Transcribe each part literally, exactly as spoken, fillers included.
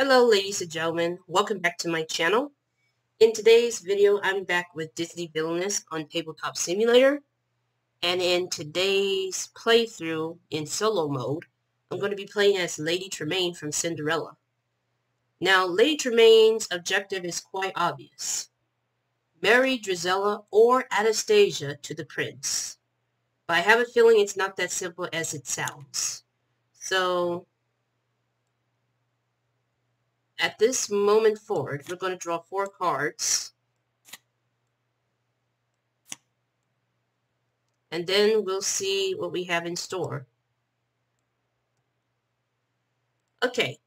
Hello ladies and gentlemen, welcome back to my channel. In today's video, I'm back with Disney Villainous on Tabletop Simulator. And in today's playthrough in solo mode, I'm going to be playing as Lady Tremaine from Cinderella. Now, Lady Tremaine's objective is quite obvious. Marry Drizella or Anastasia to the prince. But I have a feeling it's not that simple as it sounds. So at this moment forward, we're going to draw four cards. And then we'll see what we have in store. Okay,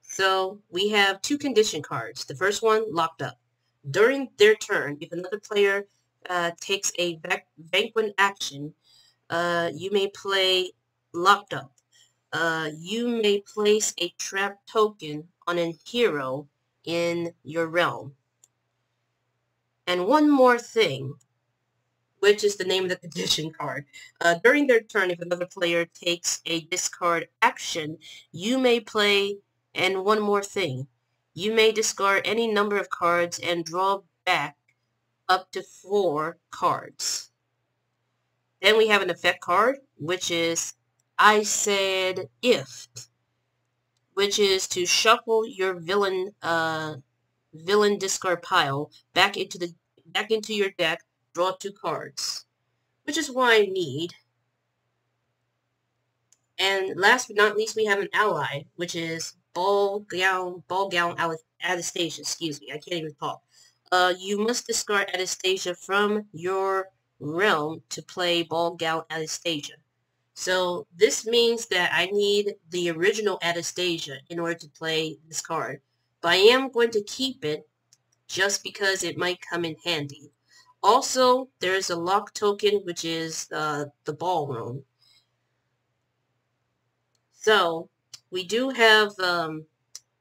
so we have two condition cards. The first one, locked up. During their turn, if another player uh, takes a banquet action, uh, you may play locked up. Uh, you may place a trap token on a hero in your realm. And one more thing, which is the name of the condition card. Uh, during their turn, if another player takes a discard action, you may play, and one more thing, you may discard any number of cards and draw back up to four cards. Then we have an effect card, which is I said if, which is to shuffle your villain uh, villain discard pile back into the back into your deck, draw two cards, which is what I need. And last but not least, we have an ally, which is ball gown ball gown Anastasia. Excuse me, I can't even talk. Uh, you must discard Anastasia from your realm to play ball gown Anastasia. So this means that I need the original Anastasia in order to play this card. But I am going to keep it just because it might come in handy. Also, there is a lock token, which is uh, the ballroom. So we do have um,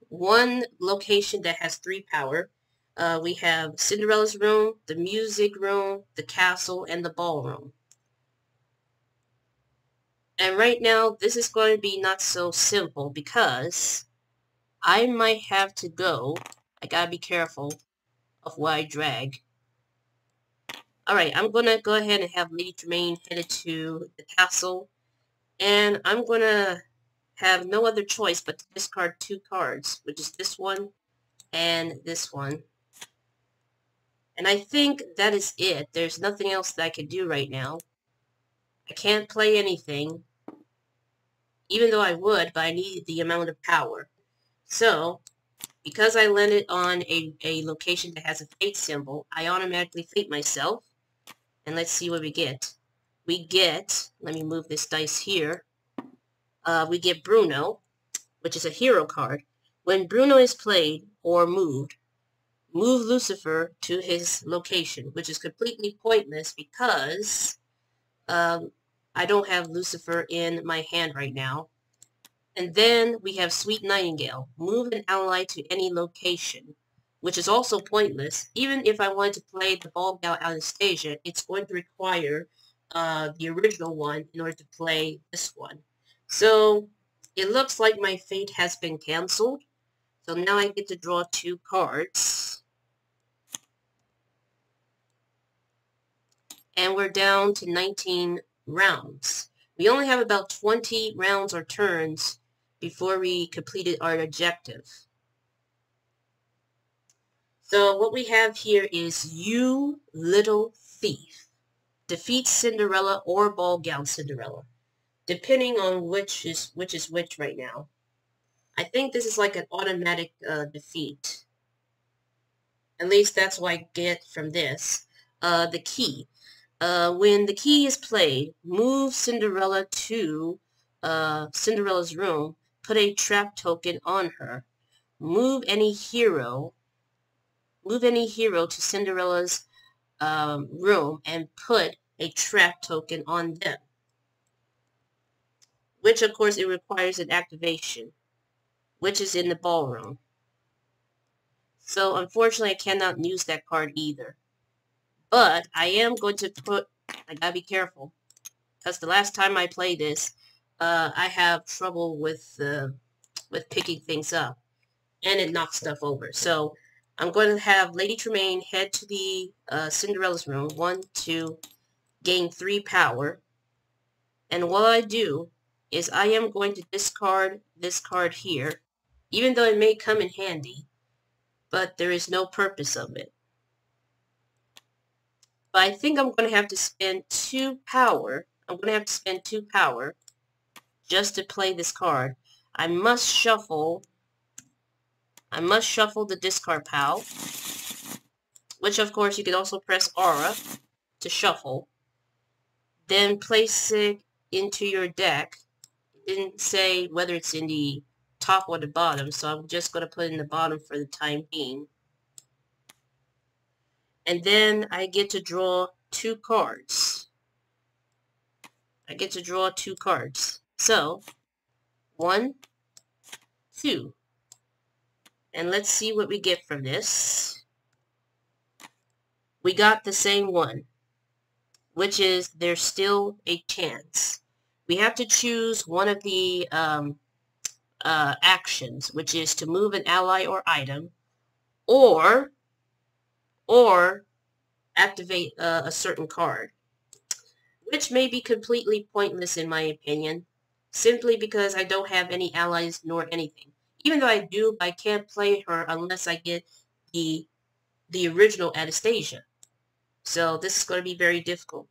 one location that has three power. Uh, we have Cinderella's room, the music room, the castle, and the ballroom. And right now, this is going to be not so simple because I might have to go. I gotta be careful of what I drag. Alright, I'm gonna go ahead and have Lady Tremaine headed to the castle. And I'm gonna have no other choice but to discard two cards, which is this one and this one. And I think that is it. There's nothing else that I can do right now. I can't play anything, even though I would, but I need the amount of power. So, because I landed on a, a location that has a fate symbol, I automatically fate myself. And let's see what we get. We get, let me move this dice here, uh, we get Bruno, which is a hero card. When Bruno is played or moved, move Lucifer to his location, which is completely pointless because Um, I don't have Lucifer in my hand right now. And then we have Sweet Nightingale. Move an ally to any location, which is also pointless. Even if I wanted to play the Ball Gal Anastasia, it's going to require uh, the original one in order to play this one. So it looks like my fate has been cancelled. So now I get to draw two cards. And we're down to nineteen rounds. We only have about twenty rounds or turns before we completed our objective. So what we have here is You Little Thief. Defeat Cinderella or Ball Gown Cinderella, depending on which is which is which right now. I think this is like an automatic uh, defeat. At least that's what I get from this. Uh, the key. Uh, when the key is played, move Cinderella to uh, Cinderella's room, put a trap token on her, move any hero, move any hero to Cinderella's um, room and put a trap token on them, which of course it requires an activation, which is in the ballroom. So unfortunately I cannot use that card either. But I am going to put, I gotta be careful, because the last time I played this, uh, I have trouble with uh, with picking things up. and it knocks stuff over. So I'm going to have Lady Tremaine head to the uh, Cinderella's room, one, two, gain three power. And what I do is I am going to discard this card here, even though it may come in handy, but there is no purpose of it. But I think I'm going to have to spend two power. I'm going to have to spend two power just to play this card. I must shuffle. I must shuffle the discard pile, which of course you can also press Aura to shuffle. Then place it into your deck. It didn't say whether it's in the top or the bottom, so I'm just going to put it in the bottom for the time being. And then I get to draw two cards. I get to draw two cards. So, one, two. And let's see what we get from this. We got the same one, which is there's still a chance. We have to choose one of the um, uh, actions, which is to move an ally or item, or or activate uh, a certain card, which may be completely pointless in my opinion, simply because I don't have any allies nor anything. Even though I do, I can't play her unless I get the the original Anastasia. So this is going to be very difficult.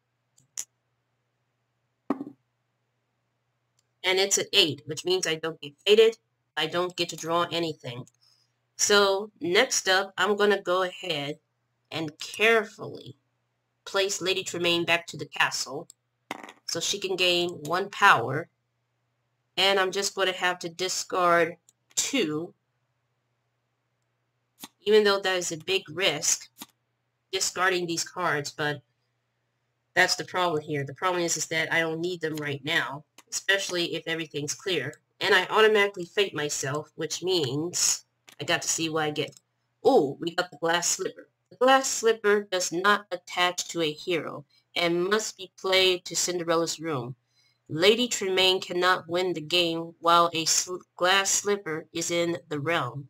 And it's an eight, which means I don't get faded. I don't get to draw anything. So next up, I'm going to go ahead and carefully place Lady Tremaine back to the castle so she can gain one power. And I'm just going to have to discard two, even though that is a big risk, discarding these cards, but that's the problem here. The problem is, is that I don't need them right now, especially if everything's clear. And I automatically fate myself, which means I got to see what I get. Oh, we got the glass slipper. The glass slipper does not attach to a hero and must be played to Cinderella's room. Lady Tremaine cannot win the game while a sl glass slipper is in the realm,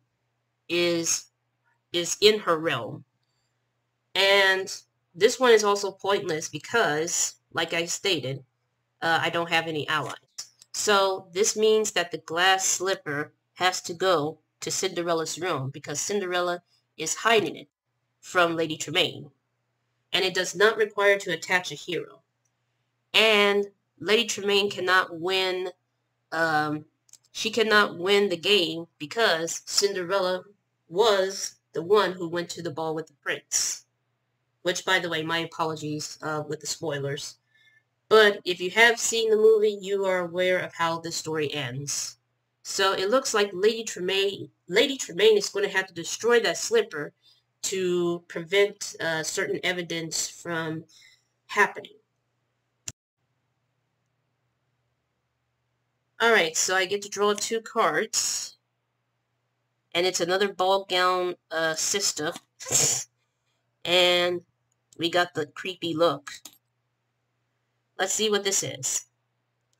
is is in her realm. And this one is also pointless because, like I stated, uh, I don't have any allies. So this means that the glass slipper has to go to Cinderella's room because Cinderella is hiding it from Lady Tremaine. And it does not require to attach a hero. And Lady Tremaine cannot win, um, she cannot win the game because Cinderella was the one who went to the ball with the prince. Which, by the way, my apologies uh, with the spoilers. But if you have seen the movie, you are aware of how the story ends. So it looks like Lady Tremaine, Lady Tremaine is going to have to destroy that slipper to prevent uh, certain evidence from happening. Alright, so I get to draw two cards, and it's another ball gown uh, sister, and we got the creepy look. Let's see what this is.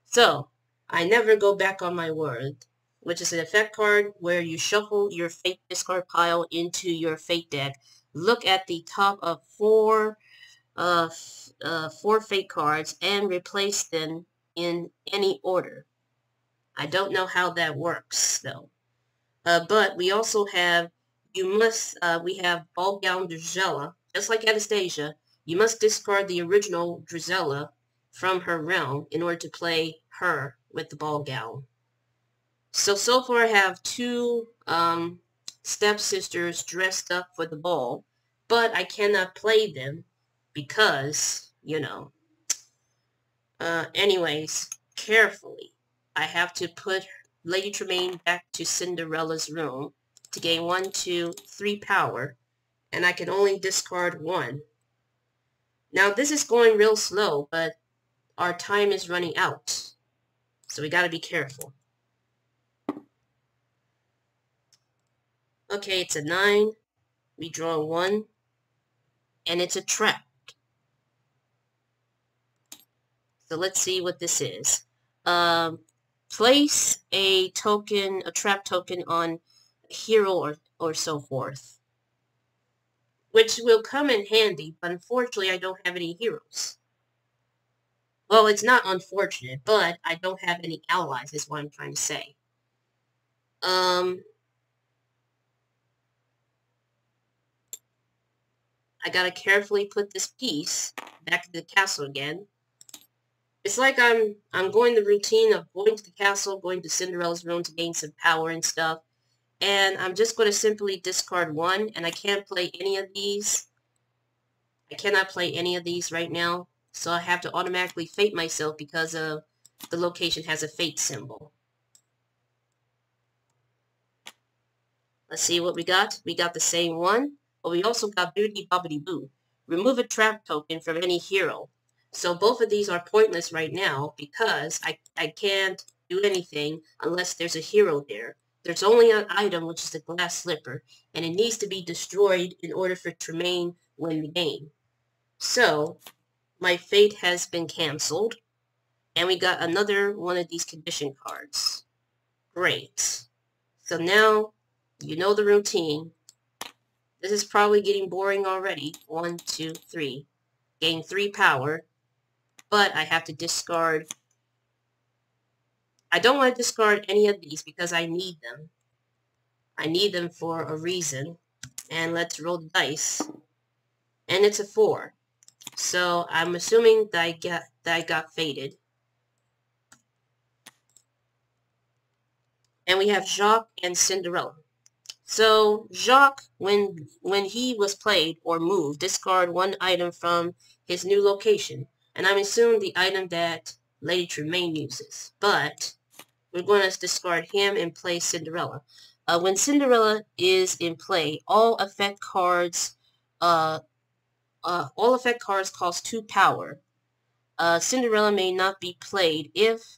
So, I never go back on my word, which is an effect card where you shuffle your fate discard pile into your fate deck. Look at the top of four, uh, uh, four fate cards and replace them in any order. I don't know how that works, though. Uh, but we also have, you must, uh, we have Ball Gown Drizella. Just like Anastasia, you must discard the original Drizella from her realm in order to play her with the Ball Gown. So, so far I have two um, stepsisters dressed up for the ball, but I cannot play them because, you know. Uh, anyways, carefully. I have to put Lady Tremaine back to Cinderella's room to gain one, two, three power, and I can only discard one. Now this is going real slow, but our time is running out, so we gotta be careful. Okay, it's a nine. We draw one, and it's a trap. So let's see what this is. Um. Place a token, a trap token on hero or, or so forth, which will come in handy, but unfortunately I don't have any heroes. Well, it's not unfortunate, but I don't have any allies, is what I'm trying to say. Um, I gotta carefully put this piece back to the castle again. It's like I'm I'm going the routine of going to the castle, going to Cinderella's room to gain some power and stuff, and I'm just going to simply discard one, and I can't play any of these. I cannot play any of these right now, so I have to automatically fate myself because of the location has a fate symbol. Let's see what we got. We got the same one, but we also got Bibbidi-Bobbidi-Boo. Remove a trap token from any hero. So both of these are pointless right now because I, I can't do anything unless there's a hero there. There's only an item, which is the glass slipper, and it needs to be destroyed in order for Tremaine to win the game. So my fate has been canceled, and we got another one of these condition cards. Great. So now you know the routine. This is probably getting boring already. One, two, three. Gain three power. But I have to discard. I don't want to discard any of these because I need them. I need them for a reason. And let's roll the dice. And it's a four. So I'm assuming that I got that I got fated. And we have Jaq and Cinderella. So Jaq, when when he was played or moved, discard one item from his new location. And I'm assuming the item that Lady Tremaine uses. But we're going to discard him and play Cinderella. Uh, when Cinderella is in play, all effect cards, uh, uh, all effect cards cost two power. Uh, Cinderella may not be played if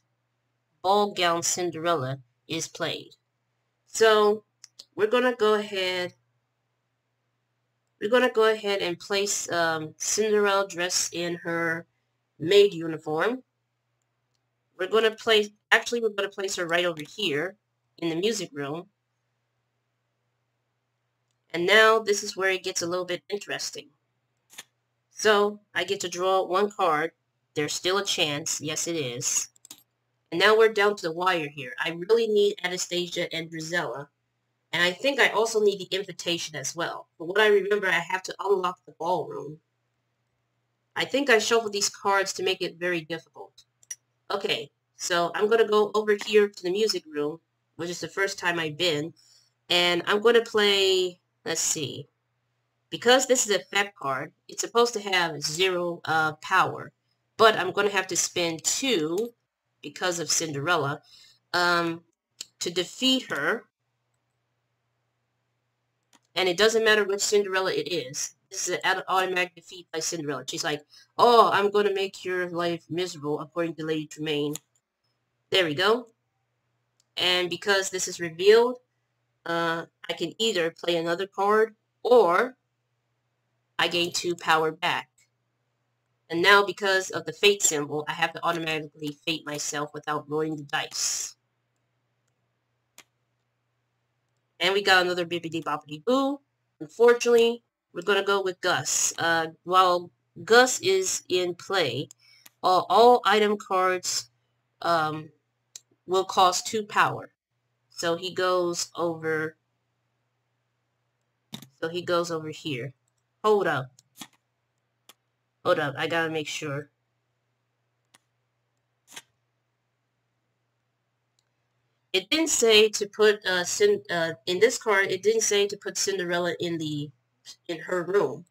Ball Gown Cinderella is played. So we're gonna go ahead. We're gonna go ahead and place um, Cinderella dressed in her maid uniform. We're gonna place, actually we're gonna place her right over here in the music room. And now this is where it gets a little bit interesting. So I get to draw one card. There's still a chance, yes it is. And now we're down to the wire here. I really need Anastasia and Drizella. And I think I also need the invitation as well. But what I remember, I have to unlock the ballroom. I think I shuffled these cards to make it very difficult. Okay, so I'm going to go over here to the music room, which is the first time I've been, and I'm going to play, let's see, because this is a effect card, it's supposed to have zero uh, power, but I'm going to have to spend two, because of Cinderella, um, to defeat her, and it doesn't matter which Cinderella it is. This is an automatic defeat by Cinderella. She's like, oh, I'm going to make your life miserable, according to Lady Tremaine. There we go. And because this is revealed, uh, I can either play another card, or I gain two power back. And now, because of the fate symbol, I have to automatically fate myself without rolling the dice. And we got another Bibbidi-Bobbidi-Boo. Unfortunately, we're going to go with Gus. Uh, while Gus is in play, all, all item cards um, will cost two power. So he goes over. So he goes over here. Hold up. Hold up. I gotta make sure. It didn't say to put uh, Cin uh, in this card. It didn't say to put Cinderella in the. in her room,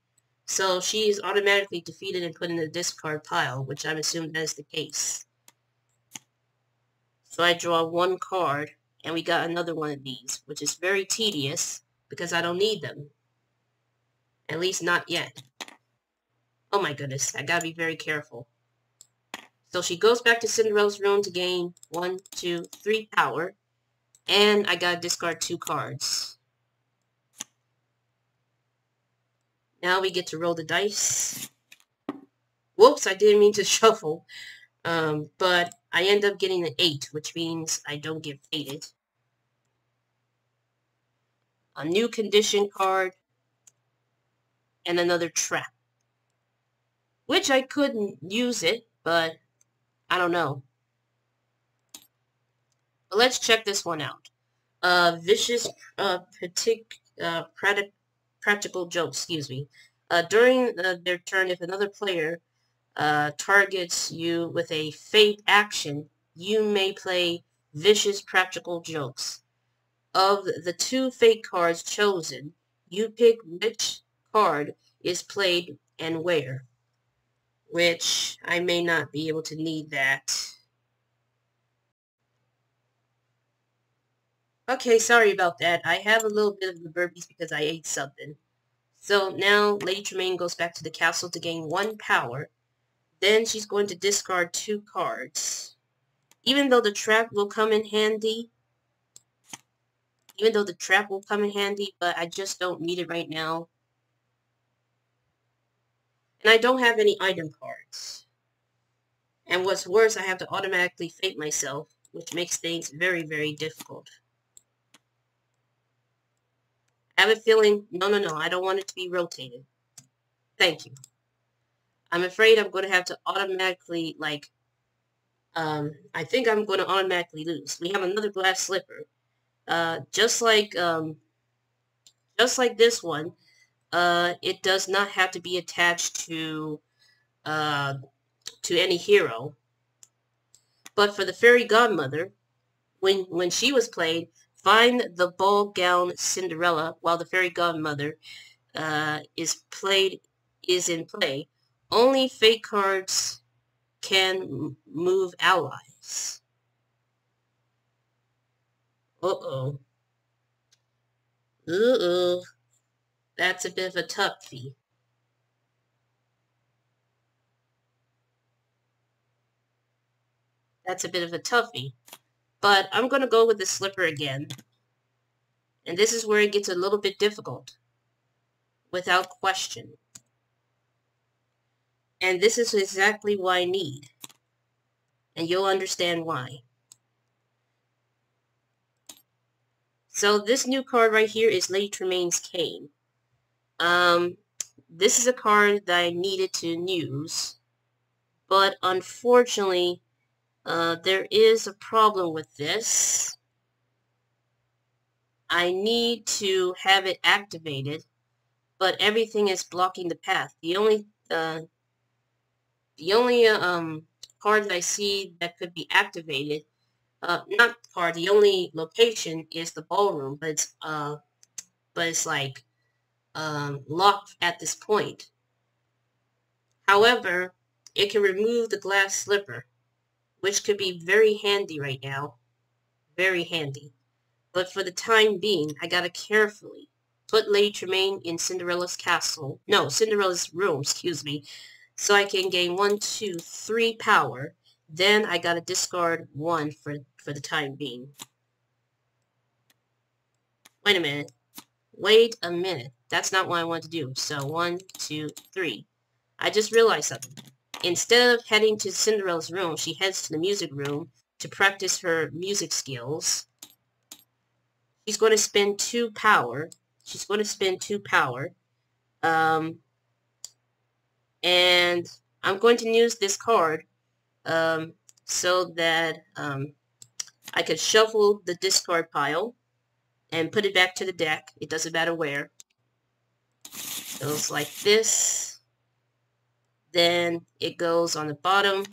so she is automatically defeated and put in the discard pile, which I'm assuming that is the case. So I draw one card, and we got another one of these, which is very tedious because I don't need them, at least not yet. Oh my goodness, I gotta be very careful. So she goes back to Cinderella's room to gain one, two, three power, and I gotta discard two cards. Now we get to roll the dice. Whoops, I didn't mean to shuffle. Um, but I end up getting an eight, which means I don't get fated. a new condition card, and another trap. Which I couldn't use it, but I don't know. But let's check this one out. Uh, vicious uh, partic uh, practical joke, excuse me. Uh, during uh, their turn, if another player uh, targets you with a fate action, you may play vicious practical jokes. Of the two fate cards chosen, you pick which card is played and where. Which I may not be able to need that. Okay, sorry about that. I have a little bit of the burpees because I ate something. So now Lady Tremaine goes back to the castle to gain one power. Then she's going to discard two cards. Even though the trap will come in handy, even though the trap will come in handy, but I just don't need it right now. And I don't have any item cards. And what's worse, I have to automatically fate myself, which makes things very, very difficult. I have a feeling, no, no, no, I don't want it to be rotated. Thank you. I'm afraid I'm going to have to automatically, like, um, I think I'm going to automatically lose. We have another glass slipper. Uh, just like, um, just like this one. Uh, it does not have to be attached to, uh, to any hero. But for the Fairy Godmother, when, when she was played, find the ball gown Cinderella while the Fairy Godmother, uh, is played, is in play. Only fate cards can move allies. Uh-oh. Uh-oh. That's a bit of a toughie. That's a bit of a toughie. But I'm going to go with the slipper again. And this is where it gets a little bit difficult. Without question. And this is exactly what I need. And you'll understand why. So this new card right here is Lady Tremaine's Cane. Um, this is a card that I needed to use, but unfortunately, uh, there is a problem with this. I need to have it activated, but everything is blocking the path. The only, uh, the only, uh, um, card that I see that could be activated, uh, not card, the only location is the ballroom, but it's, uh, but it's like, Um, locked at this point. However, it can remove the glass slipper, which could be very handy right now. Very handy. But for the time being, I gotta carefully put Lady Tremaine in Cinderella's castle. No, Cinderella's room, excuse me. So I can gain one, two, three power. Then I gotta discard one for, for the time being. Wait a minute. Wait a minute. That's not what I want to do. So, one, two, three. I just realized something. Instead of heading to Cinderella's room, she heads to the music room to practice her music skills. She's going to spend two power. She's going to spend two power. Um, and I'm going to use this card um, so that um, I could shuffle the discard pile and put it back to the deck. It doesn't matter where. Goes like this, then it goes on the bottom,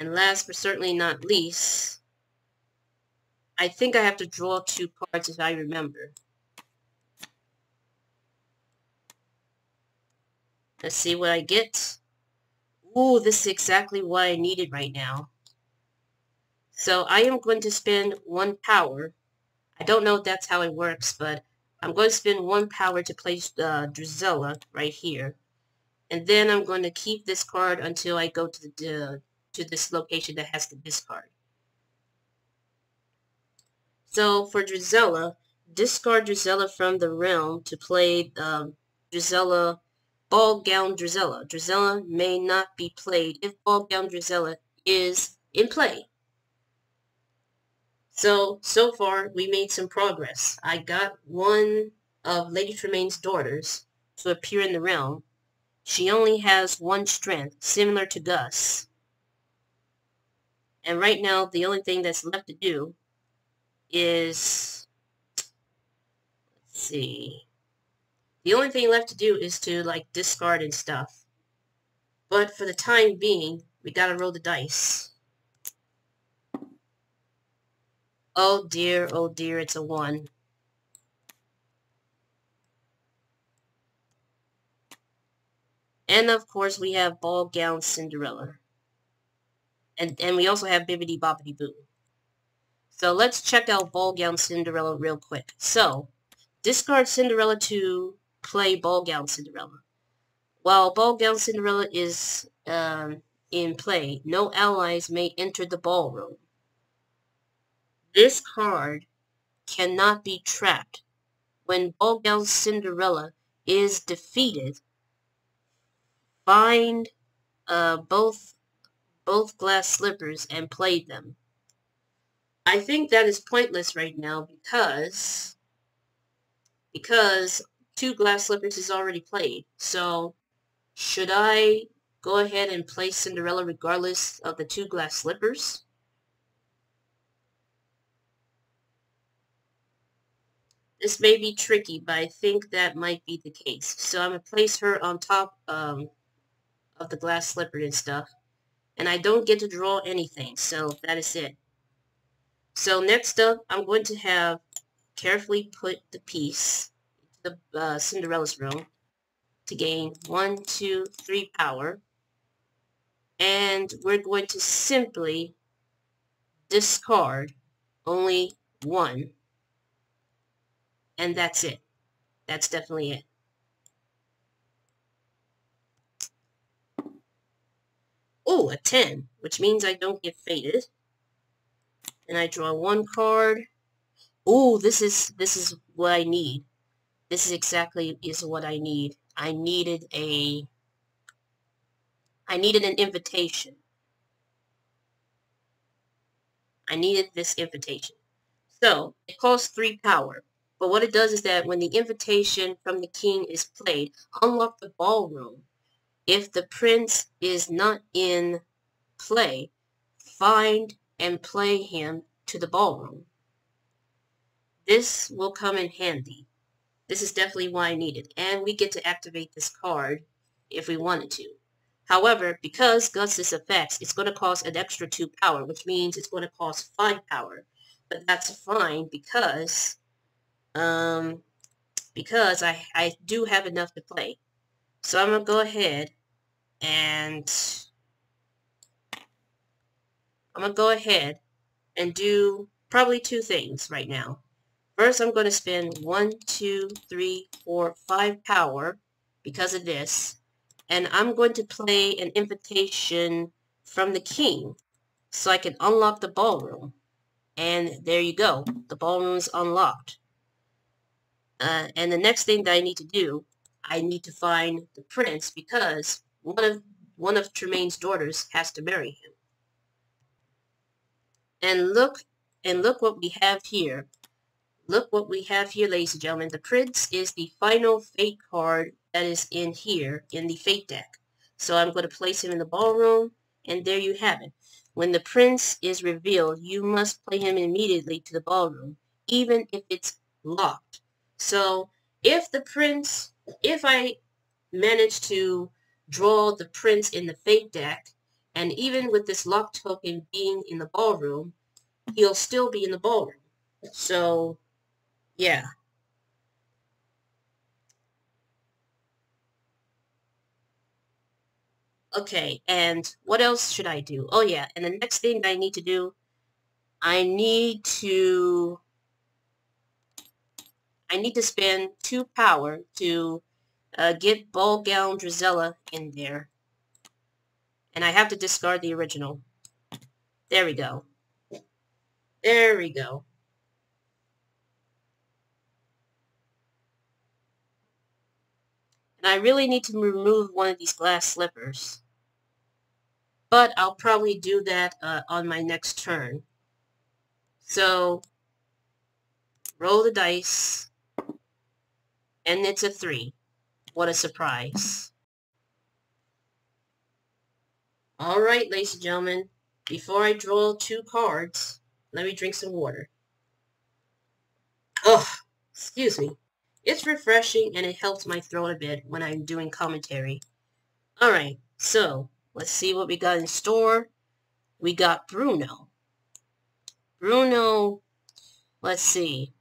and last but certainly not least, I think I have to draw two cards if I remember. Let's see what I get. Ooh, this is exactly what I needed right now. So I am going to spend one power. I don't know if that's how it works, but I'm going to spend one power to place uh, Drizella right here, and then I'm going to keep this card until I go to the uh, to this location that has the discard. So for Drizella, discard Drizella from the realm to play um, Drizella Ball Gown Drizella. Drizella may not be played if Ball Gown Drizella is in play. So, so far, we made some progress. I got one of Lady Tremaine's daughters to appear in the realm. She only has one strength, similar to Gus. And right now, the only thing that's left to do is... Let's see... The only thing left to do is to, like, discard and stuff. But for the time being, we gotta roll the dice. Oh dear, oh dear, it's a one. And of course we have Ball Gown Cinderella. And and we also have Bibbidi-Bobbidi-Boo. So let's check out Ball Gown Cinderella real quick. So, discard Cinderella to play Ball Gown Cinderella. While Ball Gown Cinderella is um, in play, no allies may enter the ballroom. This card cannot be trapped. When Ball Gown Cinderella is defeated, find uh, both both glass slippers and play them. I think that is pointless right now because because two glass slippers is already played. So should I go ahead and play Cinderella regardless of the two glass slippers? This may be tricky, but I think that might be the case. So I'm going to place her on top um, of the glass slipper and stuff. And I don't get to draw anything, so that is it. So next up, I'm going to have carefully put the piece to the uh, Cinderella's room to gain one, two, three power. And we're going to simply discard only one. And that's it. That's definitely it. Oh, a ten, which means I don't get faded. And I draw one card. Oh, this is this is what I need. This is exactly is what I need. I needed a I needed an invitation. I needed this invitation. So, it costs three power. But what it does is that when the invitation from the king is played, unlock the ballroom. If the prince is not in play, find and play him to the ballroom. This will come in handy. This is definitely why I need it. And we get to activate this card if we wanted to. However, because Gus is a fax, it's going to cost an extra two power, which means it's going to cost five power. But that's fine because... Um, because I, I do have enough to play. So I'm going to go ahead and I'm going to go ahead and do probably two things right now. First, I'm going to spend one, two, three, four, five power because of this. And I'm going to play an invitation from the king so I can unlock the ballroom. And there you go. The ballroom's unlocked. Uh, and the next thing that I need to do, I need to find the prince because one of one of Tremaine's daughters has to marry him. And look, and look what we have here. Look what we have here, ladies and gentlemen. The prince is the final fate card that is in here in the fate deck. So I'm going to place him in the ballroom, and there you have it. When the prince is revealed, you must play him immediately to the ballroom, even if it's locked. So, if the prince, if I manage to draw the prince in the fate deck, and even with this lock token being in the ballroom, he'll still be in the ballroom. So, yeah. Okay, and what else should I do? Oh yeah, and the next thing I need to do, I need to... I need to spend two power to uh, get Ball Gown Drizella in there. And I have to discard the original. There we go. There we go. And I really need to remove one of these glass slippers. But I'll probably do that uh, on my next turn. So roll the dice, and it's a three. What a surprise. Alright, ladies and gentlemen, before I draw two cards, let me drink some water. Ugh, excuse me. It's refreshing and it helps my throat a bit when I'm doing commentary. Alright, so let's see what we got in store. We got Bruno. Bruno, let's see.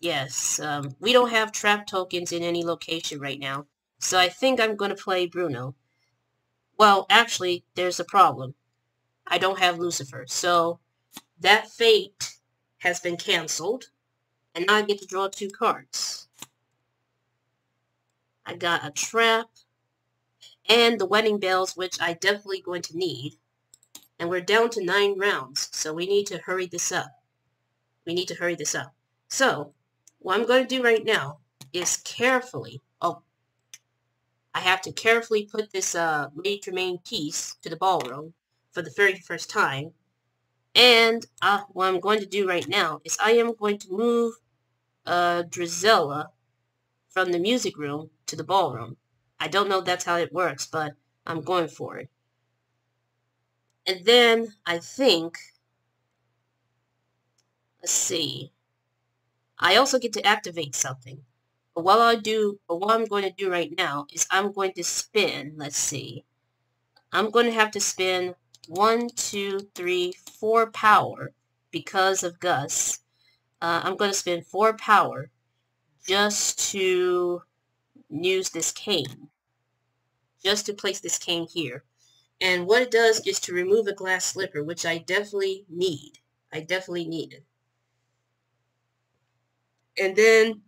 Yes, um, we don't have trap tokens in any location right now, so I think I'm going to play Bruno. Well, actually, there's a problem. I don't have Lucifer, so that fate has been canceled, and now I get to draw two cards. I got a trap, and the wedding bells, which I definitely going to need, and we're down to nine rounds, so we need to hurry this up. We need to hurry this up. So, what I'm going to do right now is carefully, oh, I have to carefully put this uh, Lady Tremaine piece to the ballroom for the very first time. And uh, what I'm going to do right now is I am going to move uh, Drizella from the music room to the ballroom. I don't know if that's how it works, but I'm going for it. And then I think, let's see, I also get to activate something. But what I do, but what I'm going to do right now is I'm going to spin. Let's see. I'm going to have to spin one, two, three, four power because of Gus. Uh, I'm going to spin four power just to use this cane, just to place this cane here. And what it does is to remove a glass slipper, which I definitely need. I definitely need it. And then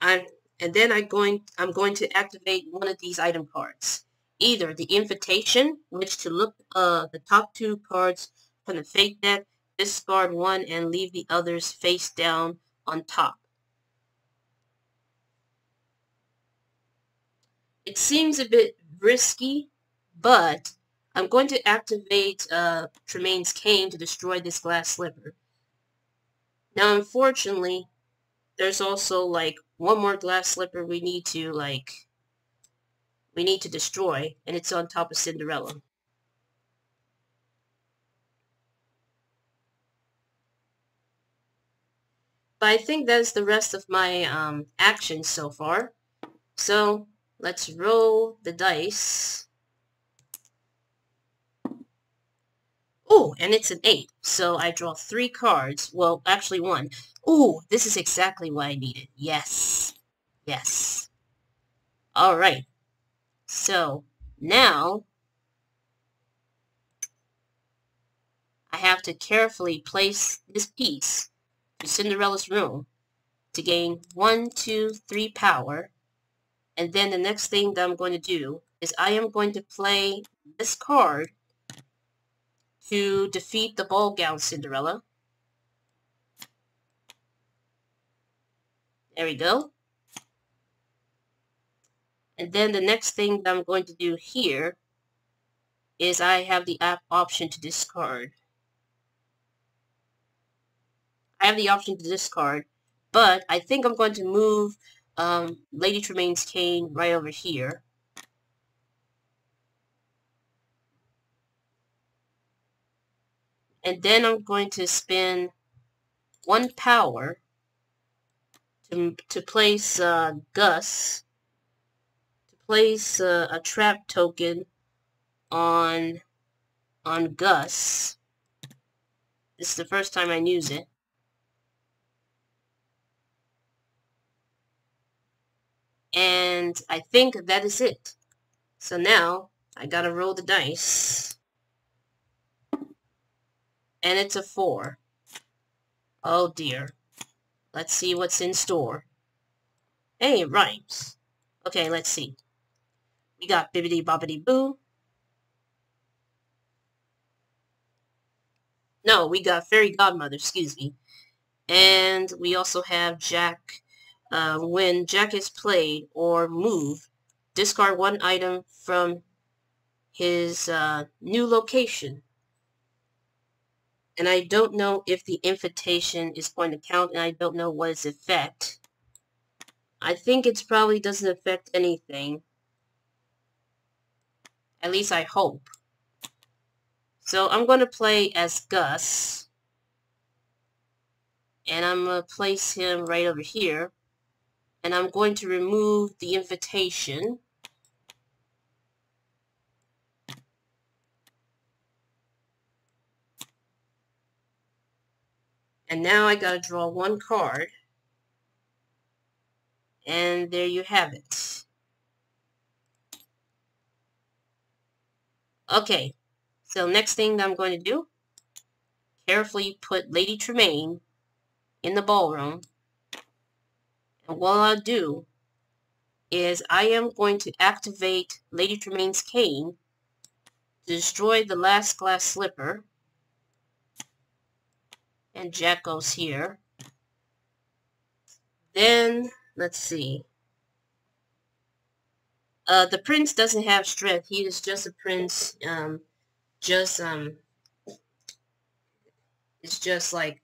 I'm and then I'm going I'm going to activate one of these item cards. Either the invitation, which to look uh the top two cards from the fake deck, discard one and leave the others face down on top. It seems a bit risky, but I'm going to activate uh Tremaine's cane to destroy this glass slipper. Now unfortunately, there's also, like, one more glass slipper we need to, like, we need to destroy, and it's on top of Cinderella. But I think that's the rest of my um, actions so far. So, let's roll the dice. Ooh, and it's an eight, so I draw three cards. Well, actually one. Ooh, this is exactly what I needed. Yes. Yes. Alright. So, now, I have to carefully place this piece in Cinderella's room to gain one, two, three power. And then the next thing that I'm going to do is I am going to play this card to defeat the ball gown Cinderella. There we go. And then the next thing that I'm going to do here is I have the app option to discard. I have the option to discard, but I think I'm going to move um, Lady Tremaine's cane right over here. And then I'm going to spin one power To, to place uh, Gus, to place uh, a trap token on on Gus. This is the first time I use it. And I think that is it. So now I gotta roll the dice. And it's a four. Oh dear. Let's see what's in store. Hey, it rhymes. Okay, let's see. We got Bibbidi-Bobbidi-Boo. No, we got Fairy Godmother, excuse me. And we also have Jaq. Uh, when Jaq is played or moved, discard one item from his uh, new location. And I don't know if the invitation is going to count, and I don't know what its effect. I think it probably doesn't affect anything. At least I hope. So I'm going to play as Gus. And I'm going to place him right over here. And I'm going to remove the invitation. And now I gotta draw one card. And there you have it. Okay, so next thing I'm going to do, carefully put Lady Tremaine in the ballroom. And what I'll do is I am going to activate Lady Tremaine's cane to destroy the last glass slipper. And Jaq goes here. Then, let's see. Uh, the prince doesn't have strength. He is just a prince. Um, just, um, it's just like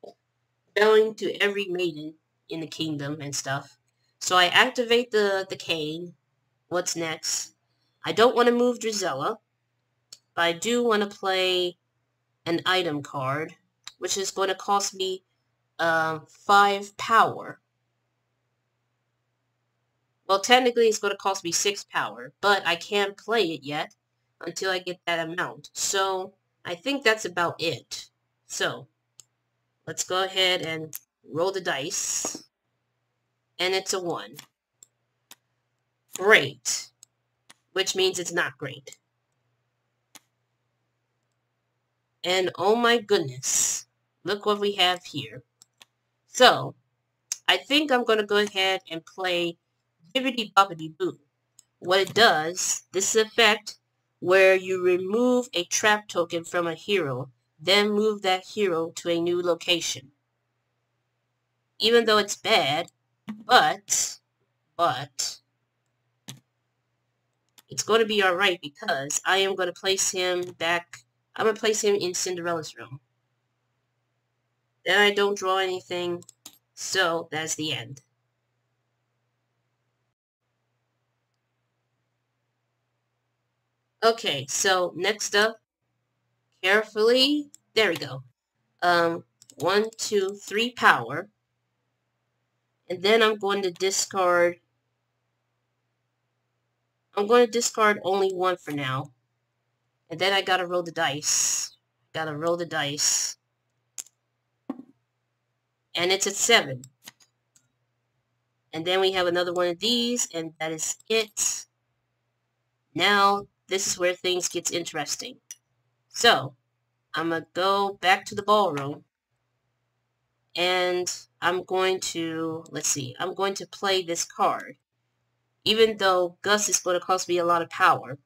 bowing to every maiden in the kingdom and stuff. So I activate the, the cane. What's next? I don't want to move Drizella, but I do want to play an item card, which is going to cost me uh, five power. Well, technically it's going to cost me six power, but I can't play it yet until I get that amount. So I think that's about it. So let's go ahead and roll the dice. And it's a one. Great. Which means it's not great. And oh my goodness. Look what we have here. So, I think I'm going to go ahead and play Bibbidi-Bobbidi-Boo. What it does, this is effect where you remove a trap token from a hero, then move that hero to a new location. Even though it's bad, but, but, it's going to be alright because I am going to place him back. I'm going to place him in Cinderella's room. Then I don't draw anything, so that's the end. Okay, so next up, carefully, there we go. Um, one, two, three power. And then I'm going to discard, I'm going to discard only one for now. And then I gotta roll the dice. Gotta roll the dice. And it's at seven. And then we have another one of these, and that is it. Now, this is where things gets interesting. So, I'm gonna go back to the ballroom. And I'm going to, let's see, I'm going to play this card. Even though Gus is gonna cost me a lot of power.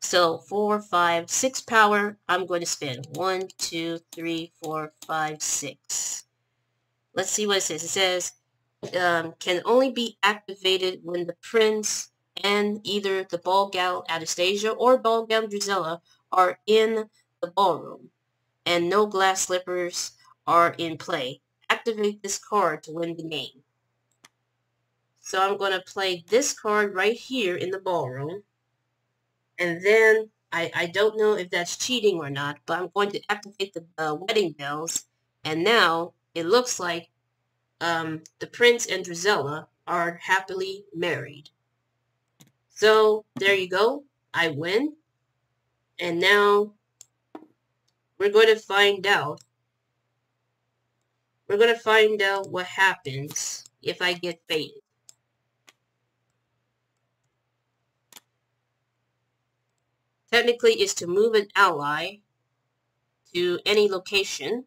So, four, five, six power, I'm going to spend. One, two, three, four, five, six. Let's see what it says. It says, um, can only be activated when the prince and either the ball gown Anastasia or ball gown Drizella are in the ballroom, and no glass slippers are in play. Activate this card to win the game. So I'm going to play this card right here in the ballroom. And then, I, I don't know if that's cheating or not, but I'm going to activate the uh, wedding bells. And now, it looks like um, the prince and Drizella are happily married. So, there you go. I win. And now, we're going to find out. We're going to find out what happens if I get fated. Technically, is to move an ally to any location.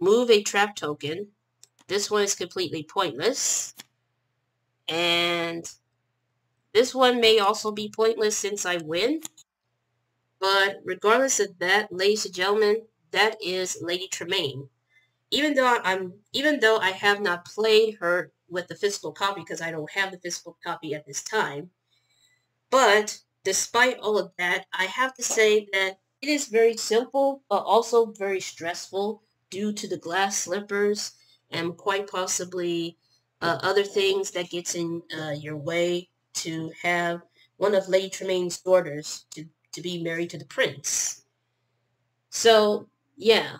Move a trap token. This one is completely pointless. And this one may also be pointless since I win. But regardless of that, ladies and gentlemen, that is Lady Tremaine. Even though I'm, even though I have not played her with the physical copy because I don't have the physical copy at this time, but despite all of that, I have to say that it is very simple, but also very stressful due to the glass slippers and quite possibly uh, other things that gets in uh, your way to have one of Lady Tremaine's daughters to, to be married to the prince. So, yeah,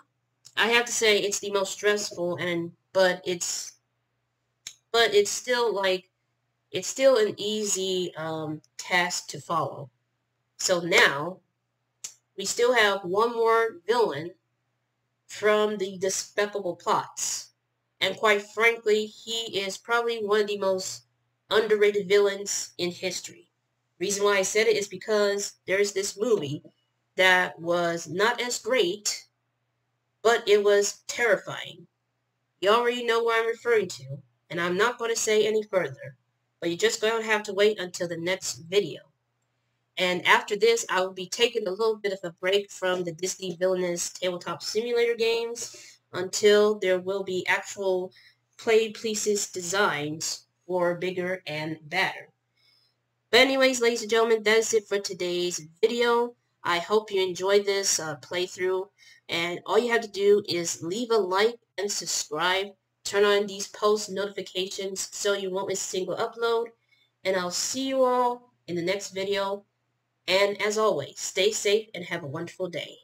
I have to say it's the most stressful, and but it's but it's still like it's still an easy um, task to follow. So now we still have one more villain from the Despicable plots, and quite frankly, he is probably one of the most underrated villains in history. Reason why I said it is because there's this movie that was not as great, but it was terrifying. You already know what I'm referring to, and I'm not going to say any further, but you're just going to have to wait until the next video. And after this, I will be taking a little bit of a break from the Disney Villainous Tabletop Simulator games until there will be actual play pieces designs for bigger and badder. But anyways, ladies and gentlemen, that is it for today's video. I hope you enjoyed this uh, playthrough, and all you have to do is leave a like and subscribe, turn on these post notifications so you won't miss a single upload, and I'll see you all in the next video. And as always, stay safe and have a wonderful day.